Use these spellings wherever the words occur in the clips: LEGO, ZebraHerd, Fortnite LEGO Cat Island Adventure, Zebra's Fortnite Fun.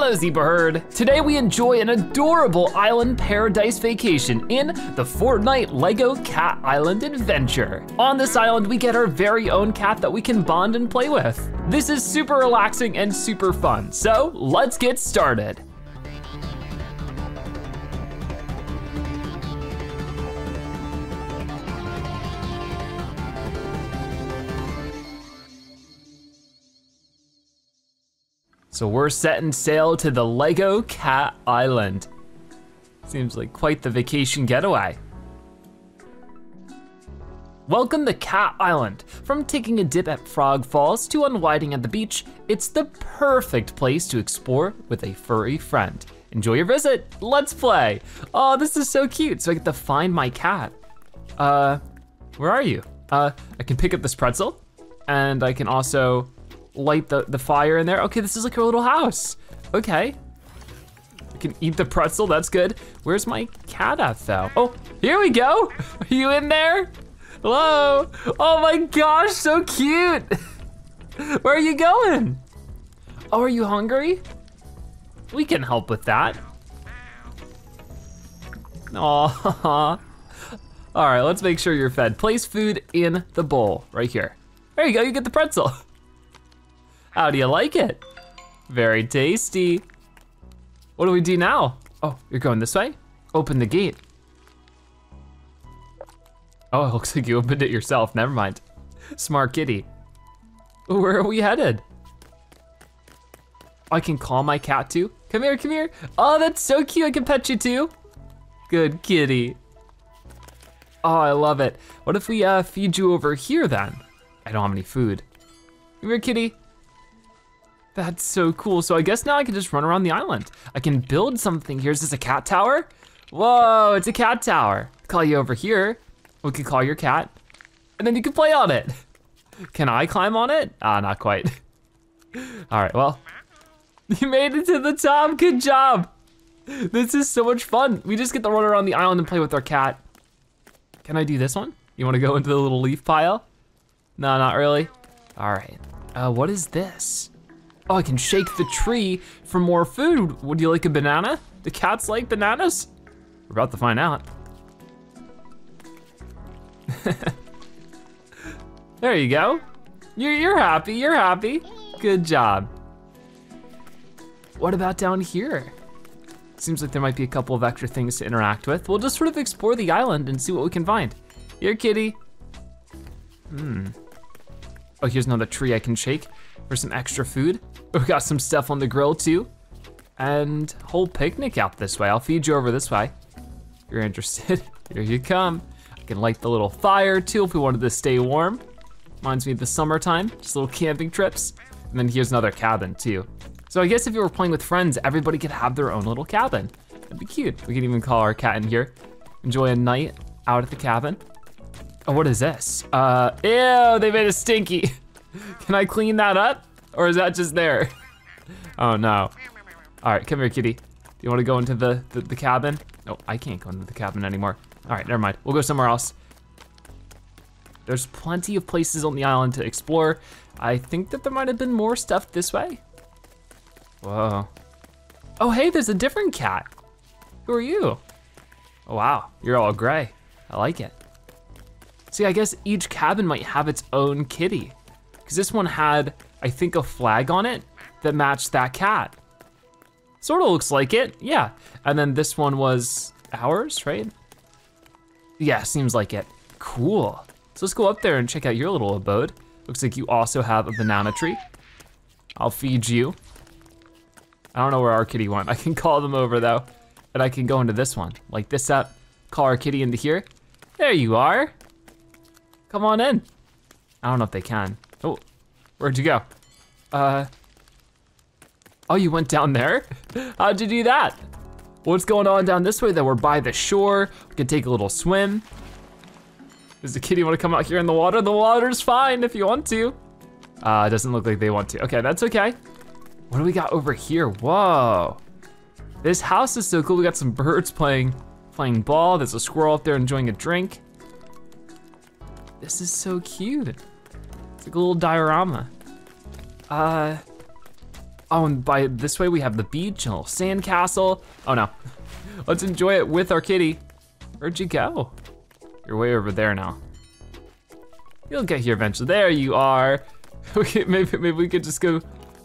Hello ZebraHerd! Today we enjoy an adorable island paradise vacation in the Fortnite LEGO Cat Island Adventure. On this island we get our very own cat that we can bond and play with. This is super relaxing and super fun, so let's get started. So we're setting sail to the LEGO Cat Island. Seems like quite the vacation getaway. Welcome to Cat Island. From taking a dip at Frog Falls to unwinding at the beach, it's the perfect place to explore with a furry friend. Enjoy your visit, let's play. Oh, this is so cute, so I get to find my cat. Where are you? I can pick up this pretzel, and I can also light the fire in there. Okay, this is like her little house. Okay. I can eat the pretzel, that's good. Where's my cat at though? Oh, here we go. Are you in there? Hello? Oh my gosh, so cute. Where are you going? Oh, are you hungry? We can help with that. Aw. All right, let's make sure you're fed. Place food in the bowl right here. There you go, you get the pretzel. How do you like it? Very tasty. What do we do now? Oh, you're going this way? Open the gate. Oh, it looks like you opened it yourself, never mind. Smart kitty. Where are we headed? I can call my cat too? Come here, come here. Oh, that's so cute, I can pet you too. Good kitty. Oh, I love it. What if we feed you over here then? I don't have any food. Come here, kitty. That's so cool. So I guess now I can just run around the island. I can build something here. Is this a cat tower? Whoa, it's a cat tower. Call you over here. We can call your cat and then you can play on it. Can I climb on it? Ah, not quite. All right, well, you made it to the top, good job. This is so much fun. We just get to run around the island and play with our cat. Can I do this one? You wanna go into the little leaf pile? No, not really. All right, what is this? Oh, I can shake the tree for more food. Would you like a banana? Do cats like bananas? We're about to find out. There you go. You're happy, you're happy. Good job. What about down here? Seems like there might be a couple of extra things to interact with. We'll just sort of explore the island and see what we can find. Here, kitty. Oh, here's another tree I can shake for some extra food. We got some stuff on the grill too. And whole picnic out this way. I'll feed you over this way. If you're interested, here you come. I can light the little fire too if we wanted to stay warm. Reminds me of the summertime, just little camping trips. And then here's another cabin too. So I guess if you were playing with friends, everybody could have their own little cabin. That'd be cute. We could even call our cat in here. Enjoy a night out at the cabin. Oh, what is this? Ew, they made it stinky. Can I clean that up? Or is that just there? Oh no. All right, come here, kitty. Do you wanna go into the cabin? No, I can't go into the cabin anymore. All right, never mind, we'll go somewhere else. There's plenty of places on the island to explore. I think that there might've been more stuff this way. Whoa. Oh, hey, there's a different cat. Who are you? Oh, wow, you're all gray. I like it. See, I guess each cabin might have its own kitty. Because this one had, I think, a flag on it that matched that cat. Sort of looks like it, yeah. And then this one was ours, right? Yeah, seems like it. Cool. So let's go up there and check out your little abode. Looks like you also have a banana tree. I'll feed you. I don't know where our kitty went. I can call them over though, and I can go into this one. Like this up, call our kitty into here. There you are. Come on in. I don't know if they can. Oh, where'd you go? Oh, you went down there? How'd you do that? What's going on down this way though? We're by the shore. We can take a little swim. Does the kitty wanna come out here in the water? The water's fine if you want to. It doesn't look like they want to. Okay, that's okay. What do we got over here? Whoa. This house is so cool. We got some birds playing ball. There's a squirrel up there enjoying a drink. This is so cute. It's like a little diorama. Oh, and by this way we have the beach, a little sandcastle. Oh no, let's enjoy it with our kitty. Where'd you go? You're way over there now. You'll get here eventually. There you are. Okay, maybe we could just go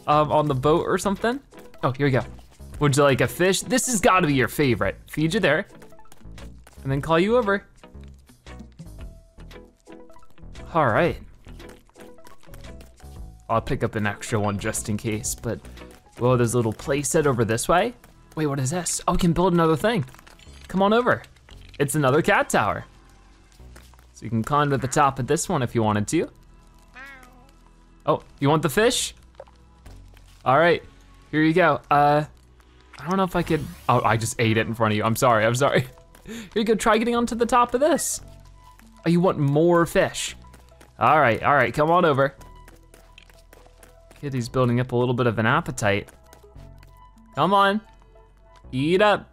on the boat or something. Oh, here we go. Would you like a fish? This has gotta be your favorite. Feed you there, and then call you over. All right. I'll pick up an extra one just in case, but whoa, there's a little playset over this way. Wait, what is this? Oh, we can build another thing. Come on over. It's another cat tower. So you can climb to the top of this one if you wanted to. Oh, you want the fish? All right, here you go. I don't know if I could, oh, I just ate it in front of you. I'm sorry. Here you go, try getting onto the top of this. Oh, you want more fish. All right, come on over. Kitty's building up a little bit of an appetite. Come on, eat up.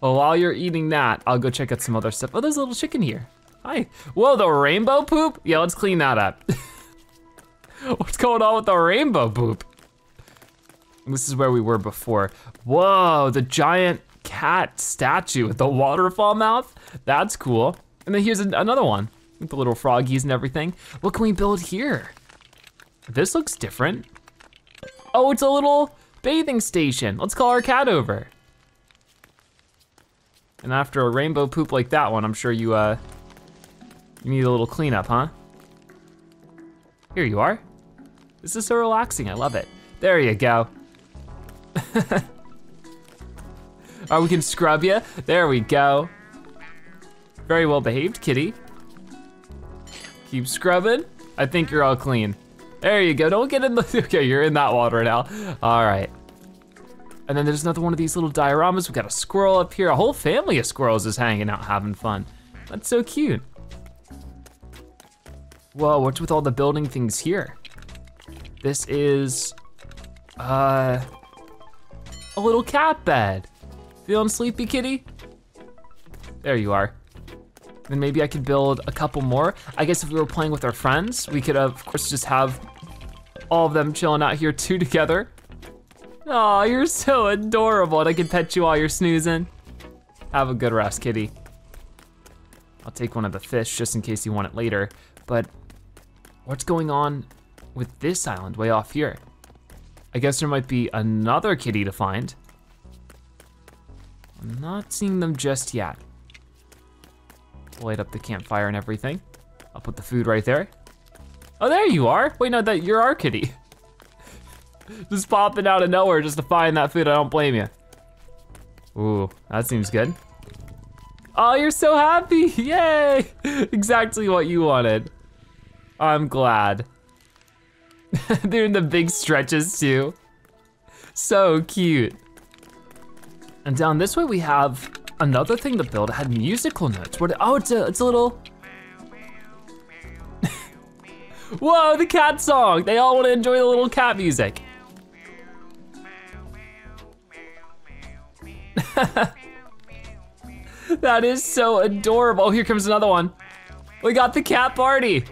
Well, while you're eating that, I'll go check out some other stuff. Oh, there's a little chicken here. Hi. Whoa, the rainbow poop? Yeah, let's clean that up. What's going on with the rainbow poop? This is where we were before. Whoa, the giant cat statue with the waterfall mouth? That's cool. And then here's another one with the little froggies and everything. What can we build here? This looks different. Oh, it's a little bathing station. Let's call our cat over. And after a rainbow poop like that one, I'm sure you you need a little cleanup, huh? Here you are. This is so relaxing, I love it. There you go. Oh, we can scrub you. There we go. Very well behaved, kitty. Keep scrubbing. I think you're all clean. There you go, don't get in the, okay, you're in that water now. All right. And then there's another one of these little dioramas. We got a squirrel up here. A whole family of squirrels is hanging out, having fun. That's so cute. Whoa, what's with all the building things here? This is a little cat bed. Feeling sleepy, kitty? There you are. Then maybe I could build a couple more. I guess if we were playing with our friends, we could of course just have all of them chilling out here too together. Aw, you're so adorable, and I can pet you while you're snoozing. Have a good rest, kitty. I'll take one of the fish just in case you want it later, but what's going on with this island way off here? I guess there might be another kitty to find. I'm not seeing them just yet. Light up the campfire and everything. I'll put the food right there. Oh, there you are. Wait, no, that you're our kitty. Just popping out of nowhere just to find that food, I don't blame you. Ooh, that seems good. Oh, you're so happy, yay! Exactly what you wanted. I'm glad. They're in the big stretches too. So cute. And down this way we have another thing to build. It had musical notes. What? Oh, it's a little. Whoa, the cat song. They all want to enjoy the little cat music. That is so adorable. Oh, here comes another one. We got the cat party.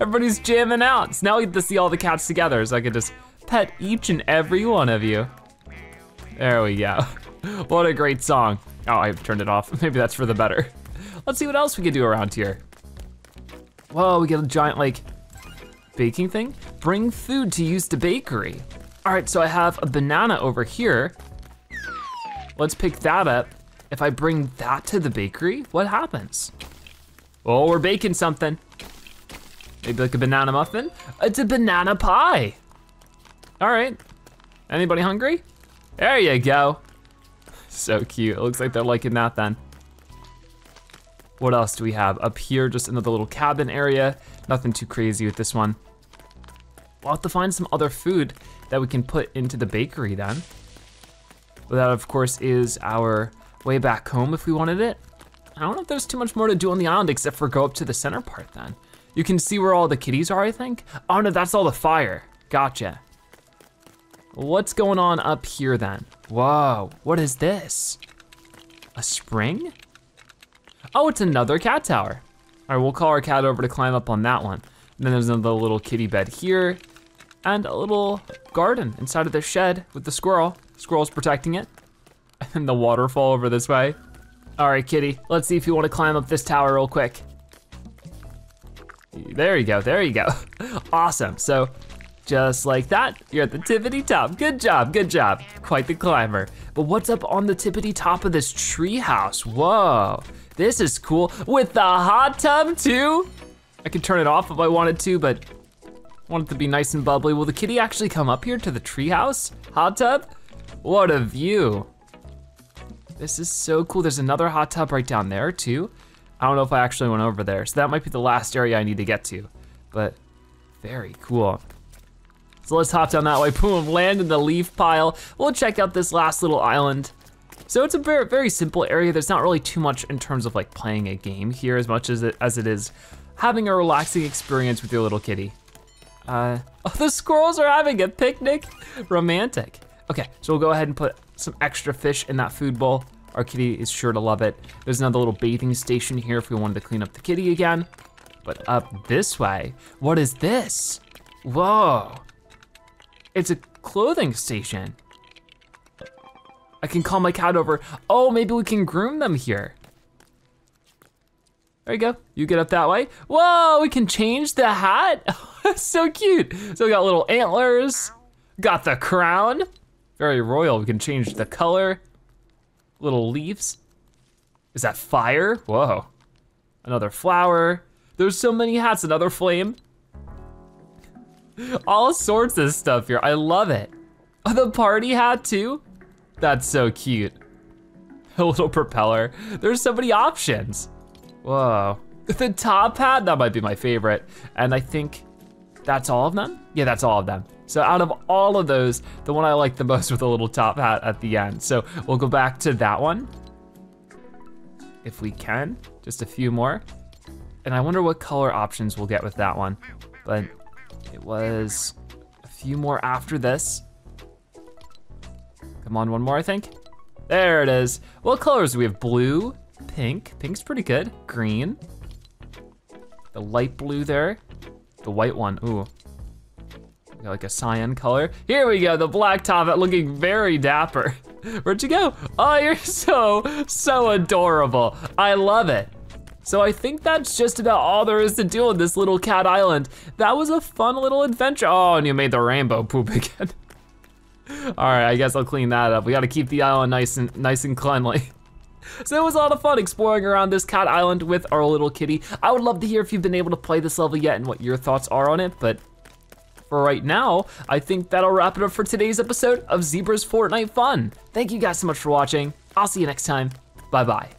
Everybody's jamming out. So now we get to see all the cats together, so I can just pet each and every one of you. There we go. What a great song. Oh, I've turned it off. Maybe that's for the better. Let's see what else we can do around here. Whoa, we got a giant like baking thing. Bring food to use to bakery. All right, so I have a banana over here. Let's pick that up. If I bring that to the bakery, what happens? Oh, we're baking something. Maybe like a banana muffin. It's a banana pie. All right, anybody hungry? There you go. So cute, it looks like they're liking that then. What else do we have up here? Just another little cabin area. Nothing too crazy with this one. We'll have to find some other food that we can put into the bakery then. Well, that of course is our way back home if we wanted it. I don't know if there's too much more to do on the island except for go up to the center part then. You can see where all the kitties are, I think. Oh no, that's all the fire, gotcha. What's going on up here then? Whoa, what is this? A spring? Oh, it's another cat tower. All right, we'll call our cat over to climb up on that one. And then there's another little kitty bed here. and a little garden inside of their shed with the squirrel. Squirrel's protecting it. And the waterfall over this way. All right, kitty, let's see if you want to climb up this tower real quick. There you go, there you go. Awesome, so just like that, you're at the tippity top. Good job, good job. Quite the climber. But what's up on the tippity top of this tree house? Whoa, this is cool. With the hot tub too? I could turn it off if I wanted to, but I want it to be nice and bubbly. Will the kitty actually come up here to the tree house? Hot tub? What a view. This is so cool. There's another hot tub right down there too. I don't know if I actually went over there, so that might be the last area I need to get to, but very cool. So let's hop down that way, boom, land in the leaf pile. We'll check out this last little island. So it's a very simple area. There's not really too much in terms of like playing a game here as much as it is having a relaxing experience with your little kitty. Oh, the squirrels are having a picnic, romantic. Okay, so we'll go ahead and put some extra fish in that food bowl. Our kitty is sure to love it. There's another little bathing station here if we wanted to clean up the kitty again. But up this way, what is this? Whoa, it's a clothing station. I can call my cat over. Oh, maybe we can groom them here. There you go, you get up that way. Whoa, we can change the hat. So cute. So we got little antlers, got the crown. Very royal, we can change the color. Little leaves. Is that fire? Whoa. Another flower. There's so many hats, another flame. All sorts of stuff here, I love it. Oh, the party hat too? That's so cute. A little propeller. There's so many options. Whoa. The top hat, that might be my favorite. And I think that's all of them? Yeah, that's all of them. So out of all of those, the one I like the most with a little top hat at the end. So we'll go back to that one, if we can, just a few more. And I wonder what color options we'll get with that one. But it was a few more after this. Come on, one more, I think. There it is. What colors do we have? Blue, pink, pink's pretty good. Green, the light blue there, the white one, ooh. Like a cyan color. Here we go, the black top hat looking very dapper. Where'd you go? Oh, you're so adorable. I love it. So I think that's just about all there is to do on this little cat island. That was a fun little adventure. Oh, and you made the rainbow poop again. All right, I guess I'll clean that up. We gotta keep the island nice and cleanly. So it was a lot of fun exploring around this cat island with our little kitty. I would love to hear if you've been able to play this level yet and what your thoughts are on it, but for right now, I think that'll wrap it up for today's episode of Zebra's Fortnite Fun. Thank you guys so much for watching. I'll see you next time. Bye-bye.